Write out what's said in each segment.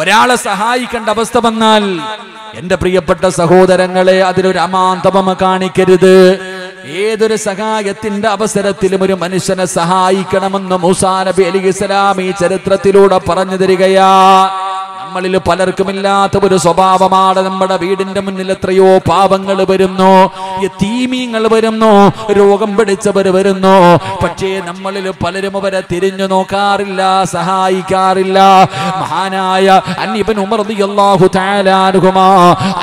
ഒരാളെ സഹായിക്കേണ്ട അവസ്ഥ വന്നാൽ എൻ്റെ പ്രിയപ്പെട്ട സഹോദരങ്ങളെ അതിനൊരു അമാന്തമ കാണിക്കരുത്. ഏതൊരു സഹായത്തിന്റെ അവസരത്തിലും ഒരു മനുഷ്യനെ സഹായിക്കണമെന്ന് മൂസാ നബി അലൈഹിസ്സലാം ഈ ചരിത്രത്തിലൂടെ പറഞ്ഞു തരികയാ. നമ്മളിൽ പലർക്കുമില്ലാത്ത ഒരു സ്വഭാവമാണ് നമ്മുടെ വീടിന്റെ മുന്നിൽ എത്രയോ പാപങ്ങൾ വരുന്നു, യതീമീങ്ങൾ വരുന്നു, രോഗം പിടിച്ചവർ വരുന്നു. പക്ഷേ നമ്മളിൽ പലരും അവരെ തിരിഞ്ഞു നോക്കാറില്ല, സഹായിക്കാറില്ല. മഹാനായ അൻഇബ്നു ഉമർ റളിയല്ലാഹു തആല അൻഹുമാ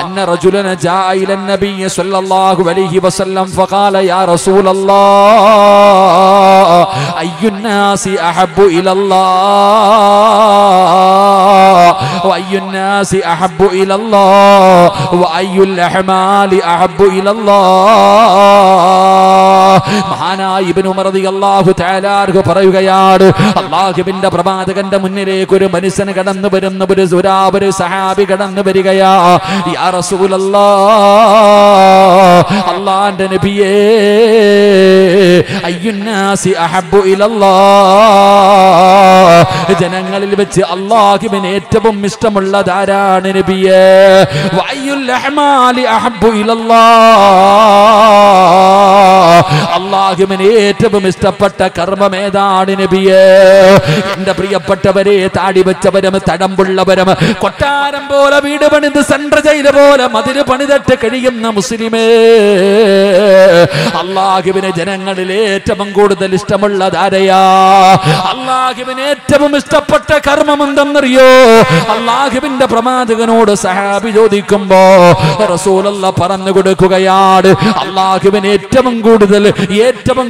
അന്ന റജുലൻ ജാ ഇല നബിയ സല്ലല്ലാഹു അലൈഹി വസല്ലം ഫഖാല യാ റസൂലല്ലാഹ് അയ്യുന്നാസി അഹബ്ബു ഇലല്ലാഹ് وأي الناس أحب إلى الله وأي الأعمال أحب إلى الله. മഹാനായ ഇബ്നു ഉമർ റളിയല്ലാഹു തആല അർഹു പറയുകയാണ്, അല്ലാഹുവിന്റെ പ്രവാചകന്റെ മുന്നിലേക്ക് ഒരു മനുഷ്യൻ കടന്നു വരുന്ന ഒരു സഹാബി കടന്നു വരികയാ. യാ റസൂലല്ലാഹ് അല്ലാഹുവിന്റെ നബിയേ അയ്യുന്നാസി അഹബ്ബു ഇലല്ലാഹ് ജനങ്ങളിൽ വെച്ച് അല്ലാഹുവിനെ ഏറ്റവും ഇഷ്ടമുള്ളത് ആരാണ് നബിയേ? വഅയ്യുൽ അഅ്മാലി അഹബ്ബു ഇലല്ലാഹ് അല്ലാഹുവിന് ഏറ്റവും ഇഷ്ടപ്പെട്ട കർമ്മം ഏതാണ് നബിയേ? എന്റെ പ്രിയപ്പെട്ടവരെ, താടി വെച്ചവരും തടമ്പുള്ളവരും കൊട്ടാരം പോലെ വീട് പണിത് സെൻട്രൽ ജയിൽ പോലെ മതിൽ പണിതട്ട് കഴിയുന്ന മുസ്ലിമേ, അല്ലാഹുവിന് ജനങ്ങളിൽ ഏറ്റവും കൂടുതൽ ഇഷ്ടമുള്ളത് ആരെയാ? അല്ലാഹുവിന് ഏറ്റവും ഇഷ്ടപ്പെട്ട കർമ്മം എന്തെന്നറിയോ? അല്ലാഹുവിന്റെ പ്രവാചകനോട് സഹാബി ചോദിക്കുമ്പോ റസൂലുള്ള പറഞ്ഞു കൊടുക്കുകയാണ്, അല്ലാഹുവിന് ഏറ്റവും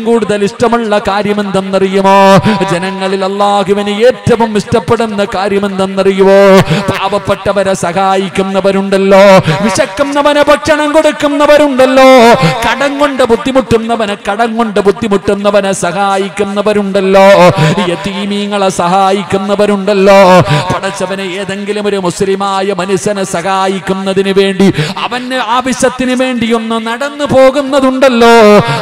കൂടുതൽ ഇഷ്ടമുള്ള കാര്യം എന്തെന്നറിയുമോ? ജനങ്ങളിൽ അല്ലാഹുവിന് ഏറ്റവും ഇഷ്ടപ്പെടുന്ന കാര്യം എന്തെന്നറിയുമോ? പാവപ്പെട്ടവരെ സഹായിക്കുന്നവരുണ്ടല്ലോ, വിശക്കുന്നവനെ ഭക്ഷണം കൊടുക്കുന്നവരുണ്ടല്ലോ, കടം കൊണ്ട് ബുദ്ധിമുട്ടുന്നവനെ സഹായിക്കുന്നവരുണ്ടല്ലോ, യതീമീങ്ങളെ സഹായിക്കുന്നവരുണ്ടല്ലോ. പടച്ചവനെ, ഏതെങ്കിലും ഒരു മുസ്ലിമായ മനുഷ്യനെ സഹായിക്കുന്നതിന് വേണ്ടി അവന് ആവശ്യത്തിന് വേണ്ടി ഒന്ന് നടന്നു പോകുന്നതുണ്ടല്ലോ,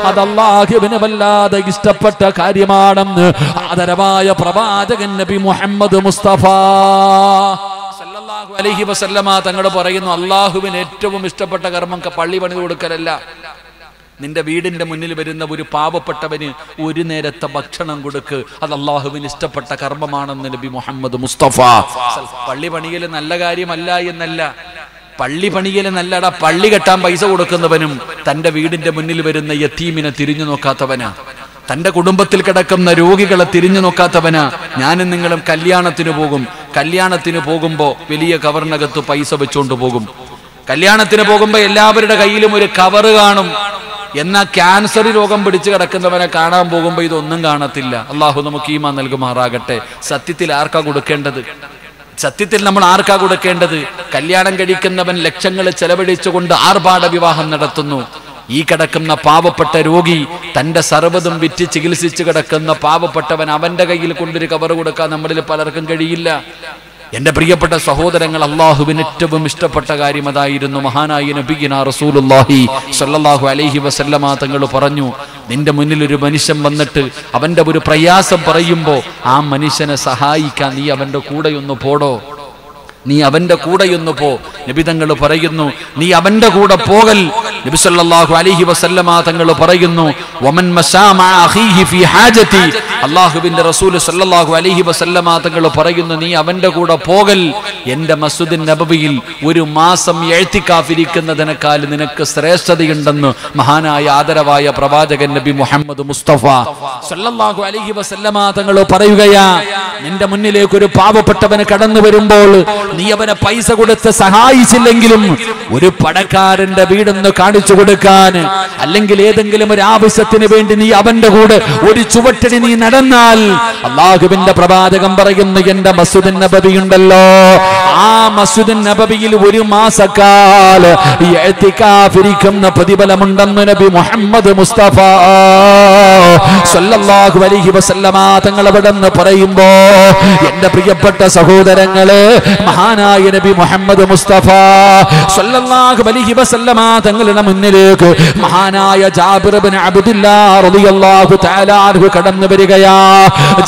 അത് അല്ലാഹുവിനെ വല്ലാതെ ഇഷ്ടപ്പെട്ട കാര്യമാണെന്ന് ആദരവായ പ്രവാചകൻ നബി മുഹമ്മദ് മുസ്തഫ സല്ലല്ലാഹു അലൈഹി വസല്ലമ തങ്ങൾ പറയുന്നു. അല്ലാഹുവിന് ഏറ്റവും ഇഷ്ടപ്പെട്ട കർമ്മം പള്ളി പണിത് കൊടുക്കലല്ല. നിന്റെ വീടിന്റെ മുന്നിൽ വരുന്ന ഒരു പാവപ്പെട്ടവന് ഒരു നേരത്തെ ഭക്ഷണം കൊടുക്ക്, അത് അല്ലാഹുവിന് ഇഷ്ടപ്പെട്ട കർമ്മമാണെന്ന് നബി മുഹമ്മദ് മുസ്തഫ. പള്ളി പണിയൽ നല്ല കാര്യമല്ല എന്നല്ല, പള്ളി പണിയൽ നല്ലട പള്ളി കെട്ടാൻ പൈസ കൊടുക്കുന്നവനും തൻ്റെ വീടിന്റെ മുന്നിൽ വരുന്ന യതീമിനെ തിരിഞ്ഞു നോക്കാത്തവനാ, തൻ്റെ കുടുംബത്തിൽ കിടക്കുന്ന രോഗികളെ തിരിഞ്ഞു നോക്കാത്തവനാ. ഞാനും നിങ്ങളും കല്യാണത്തിന് പോകുമ്പോൾ വലിയ കവറിനകത്ത് പൈസ വെച്ചുകൊണ്ട് പോകും. കല്യാണത്തിന് പോകുമ്പോൾ എല്ലാവരുടെ കയ്യിലും ഒരു കവറ് കാണും. എന്നാൽ ക്യാൻസർ രോഗം പിടിച്ചു കിടക്കുന്നവനെ കാണാൻ പോകുമ്പോൾ ഇതൊന്നും കാണത്തില്ല. അള്ളാഹു നമുക്ക് ഈമാൻ നൽകുമാറാകട്ടെ. സത്യത്തിൽ നമ്മൾ ആർക്കാ കൊടുക്കേണ്ടത്? കല്യാണം കഴിക്കുന്നവൻ ലക്ഷങ്ങൾ ചെലവഴിച്ചുകൊണ്ട് ആർഭാട വിവാഹം നടത്തുന്നു. ഈ കിടക്കുന്ന പാവപ്പെട്ട രോഗി തൻ്റെ സർവ്വതും വിറ്റ് ചികിത്സിച്ചു കിടക്കുന്ന പാവപ്പെട്ടവൻ, അവൻ്റെ കയ്യിൽ കൊണ്ടൊരു കവർ കൊടുക്കാൻ നമ്മളിൽ പലർക്കും കഴിയില്ല. എൻ്റെ പ്രിയപ്പെട്ട സഹോദരങ്ങൾ, അല്ലാഹുവിന് ഏറ്റവും ഇഷ്ടപ്പെട്ട കാര്യം അതായിരുന്നു. മഹാനായ നബിയിനാ റസൂലുള്ളാഹി സ്വല്ലല്ലാഹു അലൈഹി വസല്ലമ തങ്ങൾ പറഞ്ഞു, നിന്റെ മുന്നിൽ ഒരു മനുഷ്യൻ വന്നിട്ട് അവൻ്റെ ഒരു പ്രയാസം പറയുമ്പോൾ ആ മനുഷ്യനെ സഹായിക്കാൻ നീ അവൻ്റെ കൂടെയൊന്ന് പോടോ, നീ അവൻ്റെ കൂടെയൊന്ന് പോ. നബി തങ്ങൾ പറയുന്നു, നീ അവൻ്റെ കൂടെ പോകൽ. നബി സല്ലല്ലാഹു അലൈഹി വസല്ലമ തങ്ങൾ പറയുന്നു, വമൻ മശാ മഅ അഖീഹി ഫീ ഹാജതി. അല്ലാഹുവിൻ്റെ റസൂൽ സല്ലല്ലാഹു അലൈഹി വസല്ലമ തങ്ങൾ പറയുന്നു, നീ അവൻ്റെ കൂടെ പോകൽ. എൻ്റെ മസ്ജിദ് നബവിയിൽ ഒരു മാസം ഇഅ്തികാഫിരിക്കുന്നതിനേക്കാൾ നിനക്ക് ശ്രേഷ്ഠതയുണ്ടെന്ന് മഹാനായ ആദരവായ പ്രവാചകൻ നബി മുഹമ്മദ് മുസ്തഫ സല്ലല്ലാഹു അലൈഹി വസല്ലമ തങ്ങൾ പറയുകയാ. നിന്റെ മുന്നിലേക്ക് ഒരു പാവപ്പെട്ടവന് കടന്നു വരുമ്പോൾ നീ അവനെ പൈസ കൊടുത്ത് സഹായിച്ചില്ലെങ്കിലും ഒരു പണക്കാരന്റെ വീടെന്ന് കാണിച്ചു കൊടുക്കാൻ, അല്ലെങ്കിൽ ഏതെങ്കിലും ഒരു ആവശ്യത്തിന് വേണ്ടി നീ അവന്റെ കൂടെ ഒരു ചുവട്ടിന് നീ നടന്നാൽ, അല്ലാഹുവിന്റെ പ്രവാചകൻ പറയുന്നു, എന്റെ മസ്ജിദ് നബവി ഉണ്ടല്ലോ, ആ മസ്ജിദ് നബവിയിൽ ഒരു മാസക്കാൽ ഇഅ്തികാഫിരിക്കുന്ന പ്രതിഫലമുണ്ടെന്ന് നബി മുഹമ്മദ് മുസ്തഫ സല്ലല്ലാഹു അലൈഹി വസല്ലമ തങ്ങൾ പറയുമ്പോൾ, എന്റെ പ്രിയപ്പെട്ട സഹോദരങ്ങളെ, മഹാ മഹാനായ നബി മുഹമ്മദ് മുസ്തഫ സല്ലല്ലാഹു അലൈഹി വസല്ലമ തങ്ങളുടെ മുന്നിലേക്ക് മഹാനായ ജാബിർ ഇബ്നു അബ്ദുല്ലാഹ് റളിയല്ലാഹു തആല അൻഹു കടന്നുവരികയാ.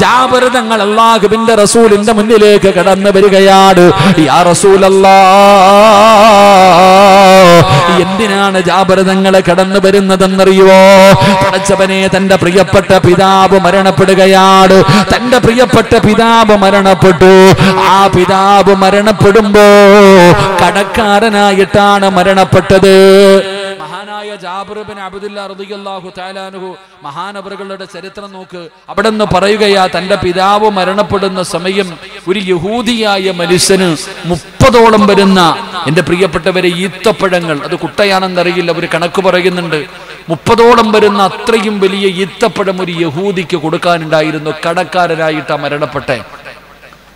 ജാബിർ തങ്ങൾ അല്ലാഹുവിന്റെ റസൂലിന്റെ മുന്നിലേക്ക് കടന്നുവരികയാണ്. യാ റസൂലല്ലാഹ്, എന്തിനാണ് ജാബിർ തങ്ങളെ കടന്നുവരുന്നതെന്നറിയോ? പടച്ചവനെ, തന്റെ പ്രിയപ്പെട്ട പിതാവ് മരണപ്പെടുകയാണ്. തന്റെ പ്രിയപ്പെട്ട പിതാവ് മരണപ്പെട്ടു. ആ പിതാവ് മരണപ്പെടുമ്പോ കടക്കാരനായിട്ടാണ് മരണപ്പെട്ടത്. ജാബിർ ഇബ്നു അബ്ദുല്ലാഹ് റളിയല്ലാഹു തആല അൻഹു മഹാനവറുകളുടെ ചരിത്രം നോക്ക്. അവിടെ നിന്ന് പറയുകയാ, തന്റെ പിതാവ് മരണപ്പെടുന്ന സമയം ഒരു യഹൂദിയായ മനുഷ്യന് 30ഓളം വരുന്ന, എന്റെ പ്രിയപ്പെട്ടവരെ, ഈത്തപ്പഴങ്ങൾ, അത് കുട്ടയാണെന്നറിയില്ല, ഒരു കണക്ക് പറയുന്നുണ്ട്, 30ഓളം വരുന്ന അത്രയും വലിയ ഈത്തപ്പഴം ഒരു യഹൂദിക്ക് കൊടുക്കാനുണ്ടായിരുന്നു. കടക്കാരനായിട്ടാ മരണപ്പെട്ടെ.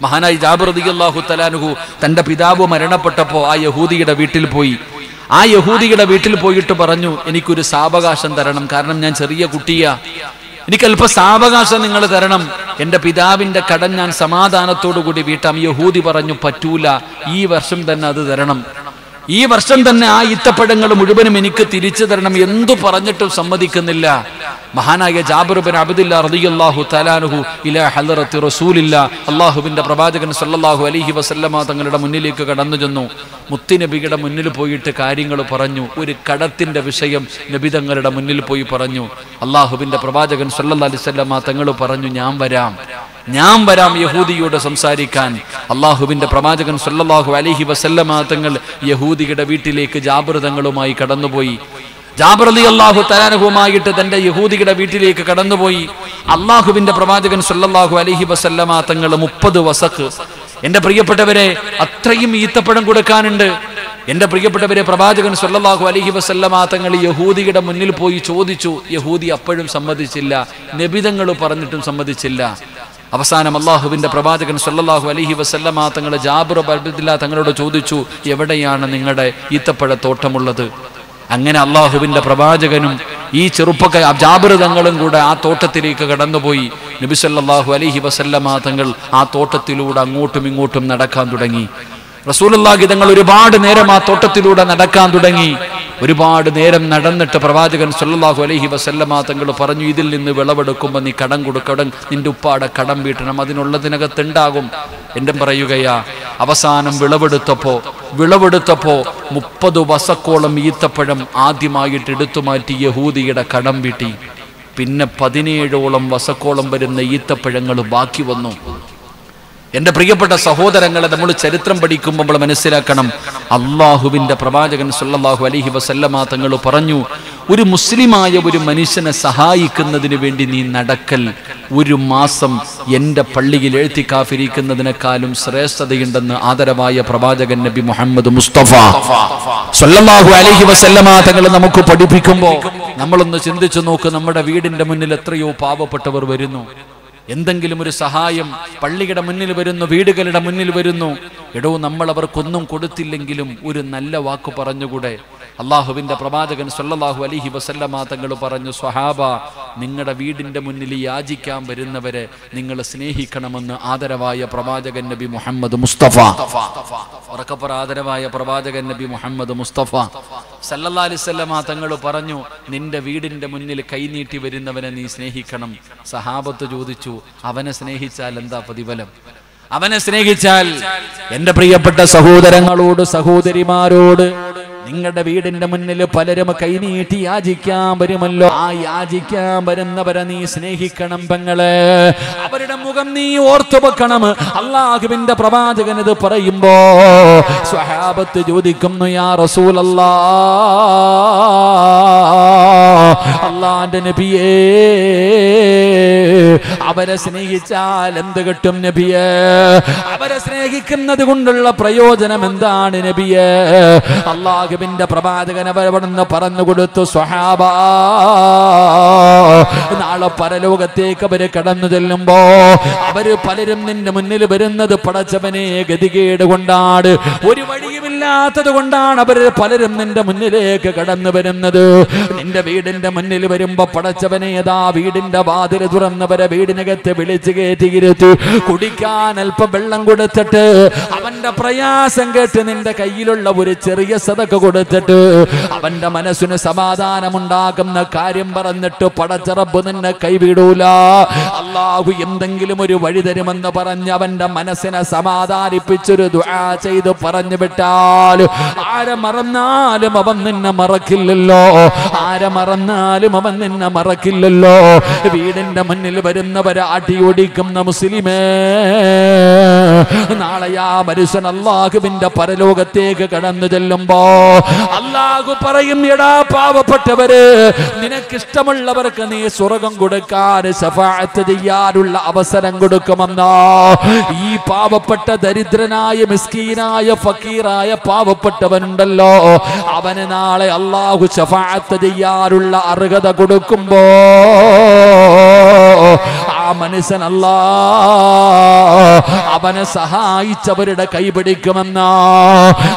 മഹാനായ ജാബിർ റളിയല്ലാഹു തആല അൻഹു തന്റെ പിതാവ് മരണപ്പെട്ടപ്പോൾ ആ യഹൂദിയുടെ വീട്ടിൽ പോയി. ആ യഹൂദിയുടെ വീട്ടിൽ പോയിട്ട് പറഞ്ഞു, എനിക്കൊരു സാവകാശം തരണം, കാരണം ഞാൻ ചെറിയ കുട്ടിയാ, എനിക്ക് അല്പം സാവകാശം നിങ്ങൾ തരണം, എൻ്റെ പിതാവിൻ്റെ കടം ഞാൻ സമാധാനത്തോടു കൂടി വീട്ടാം. യഹൂദി പറഞ്ഞു, പറ്റൂല, ഈ വർഷം തന്നെ അത് തരണം, ഈ വർഷം തന്നെ ആ ഈത്തപ്പഴങ്ങൾ മുഴുവനും എനിക്ക് തിരിച്ചു തരണം. എന്തു പറഞ്ഞിട്ടും സമ്മതിക്കുന്നില്ല. മഹാനായ ജാബിർ ഇബ്നു അബ്ദുല്ലാഹ് റളിയല്ലാഹു തആല അൻഹു ഇലാ ഹളറത്തി റസൂലില്ലാഹ് അല്ലാഹുവിൻ്റെ പ്രവാചകൻ സല്ലല്ലാഹു അലൈഹി വസല്ലമ തങ്ങളുടെ മുന്നിലേക്ക് കടന്നു ചെന്നു. മുത്തുനബിയുടെ മുന്നിൽ പോയിട്ട് കാര്യങ്ങൾ പറഞ്ഞു. ഒരു കടത്തിൻ്റെ വിഷയം നബി തങ്ങളുടെ മുന്നിൽ പോയി പറഞ്ഞു. അല്ലാഹുവിൻ്റെ പ്രവാചകൻ സല്ലല്ലാഹു അലൈഹി വസല്ലമ തങ്ങൾ പറഞ്ഞു, ഞാൻ വരാം യഹൂദിയോട് സംസാരിക്കാൻ. അള്ളാഹുവിന്റെ പ്രവാചകൻ സല്ലല്ലാഹു അലൈഹി വസല്ലമ തങ്ങൾ യഹൂദിയുടെ വീട്ടിലേക്ക് ജാബിർ തങ്ങളുമായി കടന്നുപോയി. ജാബിർ റളിയല്ലാഹു തആല അൻഹുമായിട്ട് തന്റെ യഹൂദിയുടെ വീട്ടിലേക്ക് കടന്നുപോയി. അള്ളാഹുവിന്റെ പ്രവാചകൻ സല്ലല്ലാഹു അലൈഹി വസല്ലമ തങ്ങൾ 30 വസക്ക്, എന്റെ പ്രിയപ്പെട്ടവരെ, അത്രയും ഈത്തപ്പഴം കൊടുക്കാനുണ്ട്. എന്റെ പ്രിയപ്പെട്ടവരെ, പ്രവാചകൻ സല്ലല്ലാഹു അലൈഹി വസല്ലമ തങ്ങൾ യഹൂദിയുടെ മുന്നിൽ പോയി ചോദിച്ചു. യഹൂദി അപ്പോഴും സമ്മതിച്ചില്ല. നബി തങ്ങൾ പറഞ്ഞിട്ടും സമ്മതിച്ചില്ല. അവസാനം അള്ളാഹുവിന്റെ പ്രവാചകൻ സല്ലല്ലാഹു അലൈഹി വസല്ലമ തങ്ങൾ ജാബിർ ഇബ്നു അബ്ദുല്ലാഹ് തങ്ങളോട് ചോദിച്ചു, എവിടെയാണ് നിങ്ങളുടെ ഈത്തപ്പഴത്തോട്ടമുള്ളത്? അങ്ങനെ അള്ളാഹുവിന്റെ പ്രവാചകനും ഈ ജാബിർ തങ്ങളും കൂടെ ആ തോട്ടത്തിലേക്ക് കടന്നുപോയി. നബി സല്ലല്ലാഹു അലൈഹി വസല്ലമ തങ്ങൾ ആ തോട്ടത്തിലൂടെ അങ്ങോട്ടും ഇങ്ങോട്ടും നടക്കാൻ തുടങ്ങി. റസൂലുള്ളാഹി തങ്ങൾ ഒരുപാട് നേരം ആ തോട്ടത്തിലൂടെ നടക്കാൻ തുടങ്ങി. ഒരുപാട് നേരം നടന്നിട്ട് പ്രവാചകൻ സല്ലല്ലാഹു അലൈഹി വസല്ലമ തങ്ങൾ പറഞ്ഞു, ഇതിൽ നിന്ന് വിളവെടുക്കുമ്പോൾ നീ കടം കൊടുക്കണം, നിന്റെ ഉപ്പാടെ കടം വീട്ടണം, അതിനുള്ളതിനകത്തുണ്ടാകും എന്നും പറയുകയാ. അവസാനം വിളവെടുത്തപ്പോ 30 വസക്കോളം ഈത്തപ്പഴം ആദ്യമായിട്ട് എടുത്തു മാറ്റി യഹൂദിയുടെ കടം വീട്ടി. പിന്നെ 17ഓളം വസക്കോളം വരുന്ന ഈത്തപ്പഴങ്ങൾ ബാക്കി വന്നു. എന്റെ പ്രിയപ്പെട്ട സഹോദരങ്ങളെ, നമ്മൾ ചരിത്രം പഠിക്കുമ്പോൾ നമ്മൾ മനസ്സിലാക്കണം, അള്ളാഹുവിന്റെ പ്രവാചകൻ സല്ലല്ലാഹു അലൈഹി വസല്ലമ തങ്ങൾ പറഞ്ഞു, ഒരു മുസ്ലിമായ ഒരു മനുഷ്യനെ സഹായിക്കുന്നതിന് വേണ്ടി നീ നടക്കൽ ഒരു മാസം എൻ്റെ പള്ളിയിൽ എഴുത്തിക്കാഫിരിക്കുന്നതിനേക്കാളും ശ്രേഷ്ഠതയുണ്ടെന്ന് ആദരവായ പ്രവാചകൻ നബി മുഹമ്മദ് മുസ്തഫ സല്ലല്ലാഹു അലൈഹി വസല്ലമ തങ്ങൾ നമുക്ക് പഠിപ്പിക്കുമ്പോൾ നമ്മളൊന്ന് ചിന്തിച്ചു നോക്ക്. നമ്മുടെ വീടിന്റെ മുന്നിൽ എത്രയോ പാവപ്പെട്ടവർ വരുന്നു. എന്തെങ്കിലും ഒരു സഹായം പള്ളിയുടെ മുന്നിൽ വരുന്നു, വീടുകളുടെ മുന്നിൽ വരുന്നു. എടോ, നമ്മൾ അവർക്കൊന്നും കൊടുത്തില്ലെങ്കിലും ഒരു നല്ല വാക്ക് പറഞ്ഞുകൂടെ? അള്ളാഹുവിന്റെ പ്രവാചകൻ സല്ലല്ലാഹു അലൈഹി വസല്ലമ തങ്ങൾ പറഞ്ഞു, സ്വഹാബ, നിങ്ങളുടെ വീടിന്റെ മുന്നിൽ യാചിക്കാൻ വരുന്നവരെ നിങ്ങൾ സ്നേഹിക്കണമെന്ന് ആദരവായ പ്രവാചകൻ നബി മുഹമ്മദ് മുസ്തഫ ഉറക്കപ്പുറ ആദരവായ പ്രവാചകൻ നബി മുഹമ്മദ് മുസ്തഫ സല്ലല്ലാഹു അലൈഹി വസല്ലമ തങ്ങൾ പറഞ്ഞു, നിന്റെ വീടിന്റെ മുന്നിൽ കൈനീട്ടി വരുന്നവനെ നീ സ്നേഹിക്കണം. സഹാബത്ത് ചോദിച്ചു, അവനെ സ്നേഹിച്ചാൽ എന്താ പ്രതിഫലം? അവനെ സ്നേഹിച്ചാൽ, എന്റെ പ്രിയപ്പെട്ട സഹോദരങ്ങളോട് സഹോദരിമാരോട്, നിങ്ങളുടെ വീടിന്റെ മുന്നിൽ പലരും കൈനീട്ടി യാചിക്കാൻ വരുമല്ലോ. ആ യാചിക്കാൻ വരുന്നവരെ നീ സ്നേഹിക്കണം പെങ്ങളെ. അവരുടെ മുഖം നീ ഓർത്തു വെക്കണം. അള്ളാഹുവിന്റെ പ്രവാചകൻ ഇത് പറയുമ്പോ സ്വഹാബത്ത് ചോദിക്കുന്നു, യാ റസൂലല്ലാഹ്, അല്ലാഹുവിന്റെ നബിയേ, അവരെ സ്നേഹിച്ചാൽ എന്ത് കിട്ടും നബിയേ? അവരെ സ്നേഹിക്കുന്നത് കൊണ്ടുള്ള പ്രയോജനം എന്താണ് നബിയേ? അള്ളാഹു ന്റെ പ്രവാചകൻ അവരവിടുന്ന് പറഞ്ഞു കൊടുത്തു, സ്വഹാബ, നാളെ പരലോകത്തേക്ക് അവര് കടന്നു ചെല്ലുമ്പോ അവര് പലരും നിന്റെ മുന്നിൽ വരുന്നത് പടച്ചവനെ ഗതികേട് കൊണ്ടാണ്. ഒരു വഴിയുമില്ല ഇല്ലാത്തത് കൊണ്ടാണ് അവർ പലരും നിന്റെ മുന്നിലേക്ക് കടന്നു വരുന്നത്. നിന്റെ വീടിന്റെ മുന്നിൽ വരുമ്പോ പടച്ചവനെ ഏതാ വീടിന്റെ വാതിൽ തുറന്നവരെ വീടിനകത്ത് വിളിച്ചു കയറ്റിയിരുത്തി കുടിക്കാൻ അല്പം വെള്ളം കൊടുത്തിട്ട് അവന്റെ പ്രയാസം കേട്ട് നിന്റെ കയ്യിലുള്ള ഒരു ചെറിയ സദക്ക കൊടുത്തിട്ട് അവന്റെ മനസ്സിന് സമാധാനമുണ്ടാകുന്ന കാര്യം പറഞ്ഞിട്ട് പടച്ചറബ് നിന്നെ കൈവിടൂല. അള്ളാഹു എന്തെങ്കിലും ഒരു വഴി തരുമെന്ന് പറഞ്ഞ് അവന്റെ മനസ്സിനെ സമാധാനിപ്പിച്ചൊരു ദുആ ചെയ്ത് പറഞ്ഞു വിട്ടാൽ ആരെ മറന്നാലും അവൻ നിന്നെ മറക്കില്ലല്ലോ. ആരെ മറന്നാലും അവൻ നിന്നെ മറക്കില്ലല്ലോ. വീടിന്റെ മുന്നിൽ വരുന്നവരെ അടിയൊടിക്കുന്ന മുസ്ലിമേ, നാളെ ആ മനുഷ്യൻ അള്ളാഹുവിന്റെ പരലോകത്തേക്ക് കടന്നു ചെല്ലുമ്പോ അള്ളാഹു പറയും, എടാ പാവപ്പെട്ടവര്, നിനക്കിഷ്ടമുള്ളവർക്ക് നീ സ്വർഗം കൊടുക്കാൻ ശഫാഅത്ത് ചെയ്യാനുള്ള അവസരം കൊടുക്കുമെന്നോ. ഈ പാവപ്പെട്ട ദരിദ്രനായ മിസ്കീനായ ഫക്കീറായ പാവപ്പെട്ടവനുണ്ടല്ലോ, അവന് നാളെ അള്ളാഹു ശഫാഅത്ത് ചെയ്യാനുള്ള അർഹത കൊടുക്കുമ്പോ ആ മനുഷ്യൻ അല്ലാ അവനെ സഹായിച്ചവരുടെ കൈപിടിക്കുമെന്നോ,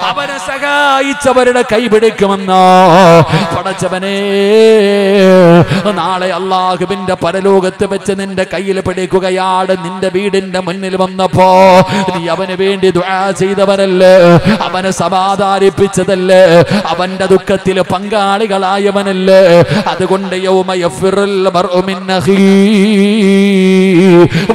അവനെ സഹായിച്ചവരുടെ കൈപിടിക്കുമെന്നോ. പടച്ചവനെ, നാളെ അള്ളാഹുവിന്റെ പരലോകത്ത് വെച്ച് നിന്റെ കയ്യിൽ പിടിക്കുകയാണ്. നിന്റെ വീടിന്റെ മുന്നിൽ വന്നപ്പോ നീ അവന് വേണ്ടി ദുആ ചെയ്തവനല്ലേ, അവനെ സമാധാനിപ്പിച്ചതല്ലേ, അവന്റെ ദുഃഖത്തിൽ പങ്കാളികളായവനല്ലേ. അതുകൊണ്ട് യൗമ യഫിറുൽ മർഉ മിൻ അഖീ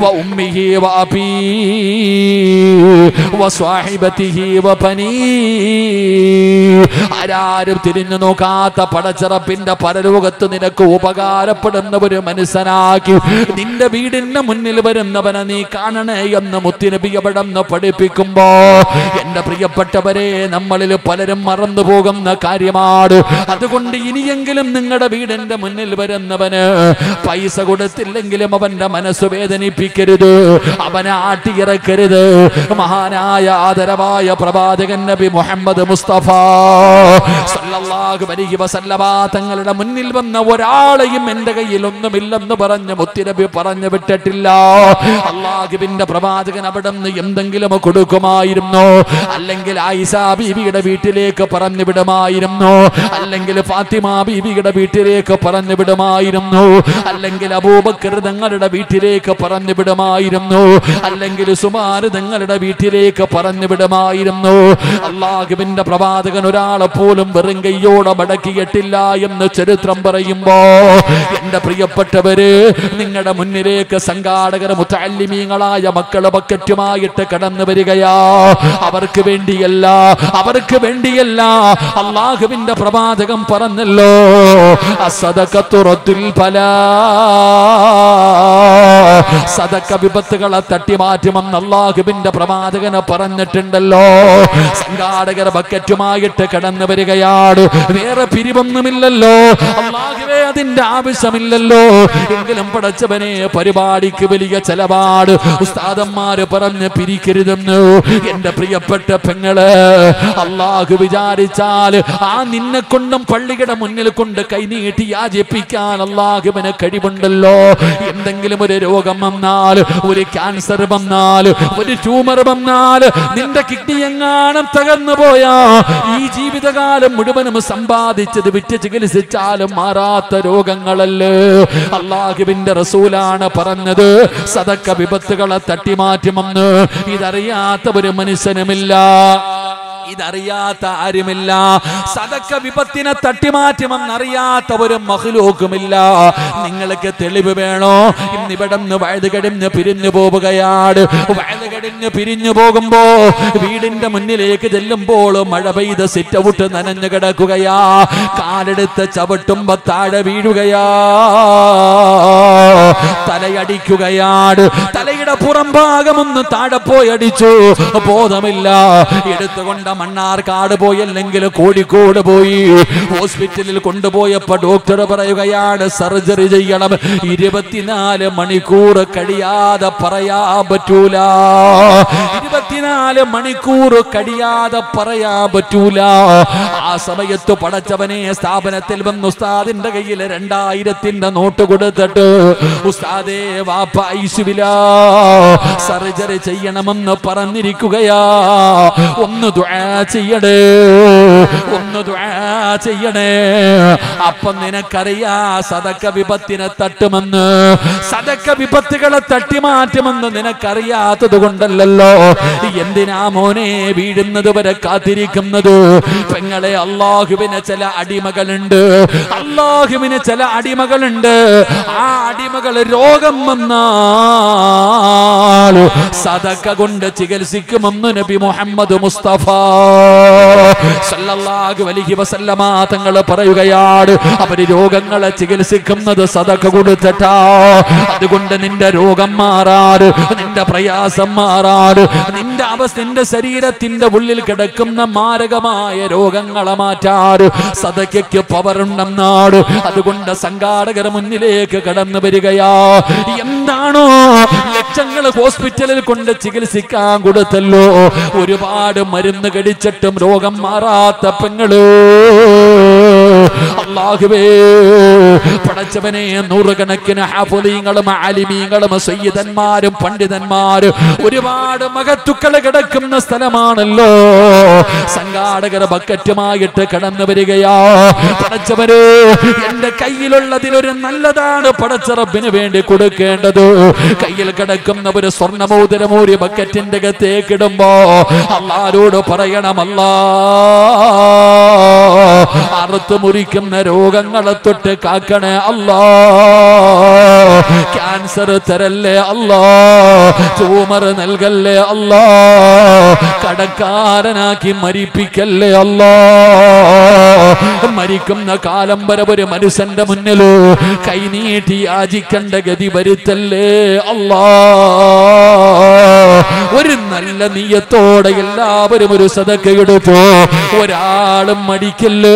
وأمه وأبيه وصاحبته وبنيه. ആരാരും തിരിഞ്ഞു നോക്കാത്ത പടച്ചറപ്പിന്റെ പരലോകത്ത് നിനക്ക് ഉപകാരപ്പെടുന്നവര് മനസ്സനാക്കി നിന്റെ വീടിന് മുന്നിൽ വരുന്നവനെ നീ കാണണേ എന്ന് മുത്തുനബി എവിടെന്ന് പഠിപ്പിക്കുമ്പോ എന്റെ പ്രിയപ്പെട്ടവരെ, നമ്മളിൽ പലരും മറന്നു പോകുന്ന കാര്യമാണ്. അതുകൊണ്ട് ഇനിയെങ്കിലും നിങ്ങളുടെ വീടിന്റെ മുന്നിൽ വരുന്നവന് പൈസ കൊടുത്തില്ലെങ്കിലും അവന്റെ മനസ്സ് വേദനിപ്പിക്കരുത്, അവനെ ആട്ടിയിറക്കരുത്. മഹാനായ ആദരവായ പ്രവാചകൻ നബി മുഹമ്മദ് മുസ്തഫ സല്ലല്ലാഹു അലൈഹി വസല്ലമ തങ്ങളുടെ മുന്നിൽ വന്ന ഒരാളെയും എന്റെ കയ്യിൽ ഒന്നുമില്ലെന്ന് പറഞ്ഞ് മുത്തുനബി പറഞ്ഞു വിട്ടിട്ടില്ല. അള്ളാഹുവിന്റെ പ്രവാചകൻ അവിടെ നിന്ന് എന്തെങ്കിലും കൊടുക്കുമായിരുന്നു, അല്ലെങ്കിൽ ആയിഷ ബീവിയുടെ വീട്ടിലേക്ക് പറഞ്ഞു വിടുമായിരുന്നു, അല്ലെങ്കിൽ ഫാത്തിമ ബീവിയുടെ വീട്ടിലേക്ക് പറഞ്ഞു വിടുമായിരുന്നു, അല്ലെങ്കിൽ അബൂബക്കർ തങ്ങളുടെ വീട്ടിലേക്ക് പറഞ്ഞു വിടുമായിരുന്നു, അല്ലെങ്കിൽ സുമാർ തങ്ങളുടെ വീട്ടിലേക്ക് പറഞ്ഞു വിടുമായിരുന്നു. അള്ളാഹുവിന്റെ പ്രവാചകൻ ഒരാളെ പോലും വെറും കയ്യോടെ മടക്കിയിട്ടില്ല എന്ന് ചരിത്രം പറയുമ്പോ എന്റെ പ്രിയപ്പെട്ടവര്, നിങ്ങളുടെ മുന്നിലേക്ക് സംഘാടകർ മുത്തഅല്ലിമീങ്ങളായ മക്കളെ ബക്കറ്റുമായിട്ട് കടന്നു വരികയാ. അവർക്ക് വേണ്ടിയല്ല അള്ളാഹുവിന്റെ പ്രവാചകൻ പറഞ്ഞല്ലോ, അസ്സദഖത്തു റദ്ദുൽ ബലാ, സദക്ക വിപത്തുകളെ തട്ടിമാറ്റുമെന്ന് അള്ളാഹുവിന്റെ പ്രവാചകനെ പറഞ്ഞിട്ടുണ്ടല്ലോ. സംഘാടകർ ബക്കറ്റുമായിട്ട് കടന്നു വരികയാണ്, വേറെ പിരിവൊന്നുമില്ലല്ലോ, അല്ലാഹുവേ അതിന്റെ ആവശ്യമില്ലല്ലോ. എങ്കിലും പടച്ചവനെ, പരിപാടിക്ക് വലിയ ചെലവാട്, ഉസ്താദന്മാര് പറഞ്ഞ് പിരിക്കരുതെന്നു. എന്റെ പ്രിയപ്പെട്ട പെങ്ങള്, അല്ലാഹു വിചാരിച്ചാൽ ആ നിന്നെ കൊണ്ടും പള്ളിയുടെ മുന്നിൽ കൊണ്ട് കൈനീട്ടി യാചിപ്പിക്കാൻ അല്ലാഹുവിന് കഴിവുണ്ടല്ലോ. എന്തെങ്കിലും ഒരു രോഗം വന്നാൽ, ഒരു ക്യാൻസർ വന്നാൽ, ഒരു ട്യൂമർ വന്നാൽ, നിന്റെ കിഡ്നി എങ്ങാനും തകർന്നു പോയാ, ഈ ജീവിതകാലം മുഴുവനും സമ്പാദിച്ചത് വിറ്റ് ചികിത്സിച്ചാലും മാറാത്ത രോഗങ്ങളല്ലേ. അള്ളാഹുവിന്റെ റസൂലാണ് പറഞ്ഞത്, സദക്ക വിപത്തുകളെ തട്ടിമാറ്റുമെന്ന്. ഇതറിയാത്ത ഒരു മനുഷ്യനുമില്ല, ഇതറിയാത്ത ആരുമില്ല. സദക്ക വിപത്തിനെ തട്ടിമാറ്റുമെന്നറിയാത്ത ഒരു മഖ്ലൂഖുമില്ല. നിങ്ങൾക്ക് തെളിവ് വേണോ? ഇന്നിവിടുന്ന് വഴുതുകടിഞ്ഞ് പിരിഞ്ഞു പോവുകയാണ്. വഴുതുകടിഞ്ഞ് പിരിഞ്ഞു പോകുമ്പോ വീടിന്റെ മുന്നിലേക്ക് ചെല്ലുമ്പോൾ മഴ പെയ്ത് സിറ്റ് ഔട്ട് നനഞ്ഞു കിടക്കുകയാ. കാലെടുത്ത് ചവിട്ടുമ്പോ താഴെ വീഴുകയാ, തലയടിക്കുകയാണ്, തലയുടെ പുറം ഭാഗമൊന്ന് താഴെ പോയി അടിച്ചു, ബോധമില്ല. എടുത്തുകൊണ്ട് മണ്ണാർക്കാട് പോയി, അല്ലെങ്കിൽ കോഴിക്കോട് പോയി ഹോസ്പിറ്റലിൽ കൊണ്ടുപോയപ്പോ ഡോക്ടർ പറയുകയാണ് സർജറി ചെയ്യണം. 24 മണിക്കൂർ കഴിയാതെ പറയാൻ പറ്റൂല, 24 മണിക്കൂർ കഴിയാതെ പറയാൻ പറ്റൂല. ആ സമയത്ത് പടച്ചവനെ, സ്ഥാപനത്തിൽ വന്ന് ഉസ്താദിന്റെ കയ്യിൽ 2000-ന്റെ നോട്ട് കൊടുത്തിട്ട് ഉസ്താദേ വാപ്പ ഐശുവില സർജറി ചെയ്യണമെന്ന് പറഞ്ഞിരിക്കുകയാ. ഒന്ന് ദുആ محمد مصطفى صلى الله عليه وسلم تنقل بريغيار أبدي روغنغل تجيل سكمنا صدق قد تتا أدقند نند روغم مارار نند برياس مارار نند أبس نند سريرة نند بولل كدكمنا مارغما يروغنغل ماتار صدق كبارن نمنار أدقند سانغار غرمنيلك كدم بريغيا يمدانو لكشنغل هوسبيتال كوند تجيل سكان قد تلو ഒരുപാട് മരുന്ന് കടിച്ചിട്ടും രോഗം മാറാത്ത പെങ്ങള് അല്ലാഹുവേ പടച്ചവനെ നൂറുകണക്കിന് ഹാഫിളീങ്ങളും ആലിമീങ്ങളും സയ്യിദന്മാരും പണ്ഡിതന്മാരും ഒരുപാട് മഹത്തുക്കൾ കിടക്കുന്ന സ്ഥലമാണല്ലോ സംഘാടകർ ബക്കറ്റുമായിട്ട് കടന്നു വരികയാ പടച്ചവരെ എൻ്റെ കയ്യിലുള്ളതിൽ ഒരു നല്ലതാണ് പടച്ച റബ്ബിന് വേണ്ടി കൊടുക്കേണ്ടത് കയ്യിൽ കിടക്കുന്ന ഒരു സ്വർണ്ണമോതിരം ഒരു ബക്കറ്റിന്റെ അകത്തേക്ക് ഇടുമ്പോ അല്ലാഹുവോട് പറയണം അല്ലാ മുറിക്കുന്ന രോഗങ്ങളെ തൊട്ട് കാക്കണേ അല്ലാ ക്യാൻസർ തരല്ലേ അല്ലാ ട്യൂമർ നൽകല്ലേ അല്ലാ കടക്കാരനാക്കി മരിപ്പിക്കല്ലേ അല്ലാ മരിക്കുന്ന കാലം വരെ ഒരു മനുഷ്യന്റെ മുന്നിൽ കൈനീട്ടി യാചിക്കേണ്ട ഗതി വരുത്തല്ലേ അല്ലാ ഒരു നല്ല നിയ്യത്തോടെ എല്ലാവരും ഒരു സദഖയെടുത്തു ഒരാളും മടിക്കല്ലേ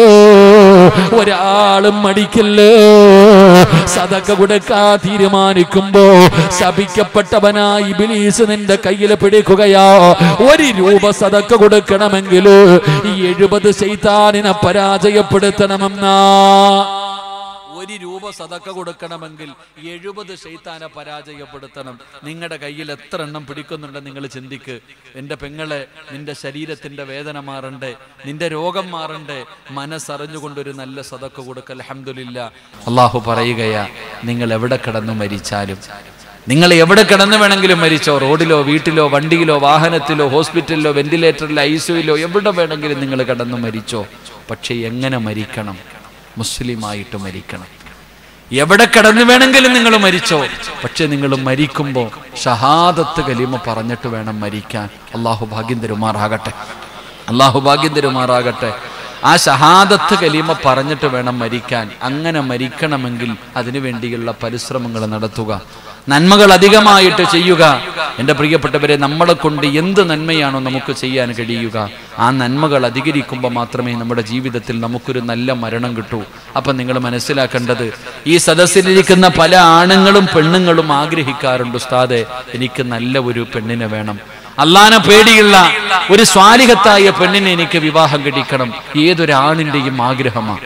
ഒരാളും മടിക്കല്ലേ സദഖ കൊടുക്കാൻ തീരുമാനിക്കുമ്പോ ശപിക്കപ്പെട്ടവനായി ഇബ്ലീസ് നിന്റെ കയ്യിൽ പിടിക്കുകയാ ഒരു രൂപ സദഖ കൊടുക്കണമെങ്കിൽ 70 ശൈത്താനിനെ പരാജയപ്പെടുത്തണമെന്നാ ഒരു രൂപ സദഖ കൊടുക്കണമെങ്കിൽ 70 ശൈത്താനെ പരാജയപ്പെടുത്തണം. നിങ്ങളുടെ കയ്യിൽ എത്ര എണ്ണം പിടിക്കുന്നുണ്ടെന്ന് നിങ്ങൾ ചിന്തിക്ക്. എൻ്റെ പെങ്ങളെ, നിന്റെ ശരീരത്തിൻ്റെ വേദന മാറണ്ടേ, നിന്റെ രോഗം മാറണ്ടേ? മനസ്സറിഞ്ഞുകൊണ്ടൊരു നല്ല സദഖ കൊടുക്കൽ. അൽഹംദുലില്ലാഹ്. അള്ളാഹു പറയുകയാ, നിങ്ങൾ എവിടെ കിടന്നു മരിച്ചാലും, നിങ്ങൾ എവിടെ കിടന്നു വേണമെങ്കിലും മരിച്ചോ, റോഡിലോ വീട്ടിലോ വണ്ടിയിലോ വാഹനത്തിലോ ഹോസ്പിറ്റലിലോ വെന്റിലേറ്ററിലോ ഐസിയുയിലോ എവിടെ വേണമെങ്കിലും നിങ്ങൾ കിടന്നു മരിച്ചോ. പക്ഷേ എങ്ങനെ മരിക്കണം? മുസ്ലിമായിട്ട് മരിക്കണം. എവിടെ കിടന്നു വേണമെങ്കിലും നിങ്ങൾ മരിച്ചോ, പക്ഷെ നിങ്ങൾ മരിക്കുമ്പോൾ ഷഹാദത്ത് കലിമ പറഞ്ഞിട്ട് വേണം മരിക്കാൻ. അള്ളാഹു ഭാഗ്യം തരുമാറാകട്ടെ, അള്ളാഹു ഭാഗ്യം തരുമാറാകട്ടെ. ആ ഷഹാദത്ത് കലിമ പറഞ്ഞിട്ട് വേണം മരിക്കാൻ. അങ്ങനെ മരിക്കണമെങ്കിൽ അതിനുവേണ്ടിയുള്ള പരിശ്രമങ്ങൾ നടത്തുക, നന്മകൾ അധികമായിട്ട് ചെയ്യുക. എൻ്റെ പ്രിയപ്പെട്ടവരെ, നമ്മളെ കൊണ്ട് എന്ത് നന്മയാണോ നമുക്ക് ചെയ്യാൻ കഴിയുക, ആ നന്മകൾ അധികരിക്കുമ്പോൾ മാത്രമേ നമ്മുടെ ജീവിതത്തിൽ നമുക്കൊരു നല്ല മരണം കിട്ടൂ. അപ്പം നിങ്ങൾ മനസ്സിലാക്കേണ്ടത്, ഈ സദസ്സിലിരിക്കുന്ന പല ആണുങ്ങളും പെണ്ണുങ്ങളും ആഗ്രഹിക്കാറുണ്ട്, ഉസ്താദേ എനിക്ക് നല്ല ഒരു പെണ്ണിനെ വേണം, അള്ളാനെ പേടിയുള്ള ഒരു സ്വാലിഹത്തായ പെണ്ണിനെ എനിക്ക് വിവാഹം കഴിക്കണം. ഏതൊരാണിൻ്റെയും ആഗ്രഹമാണ്,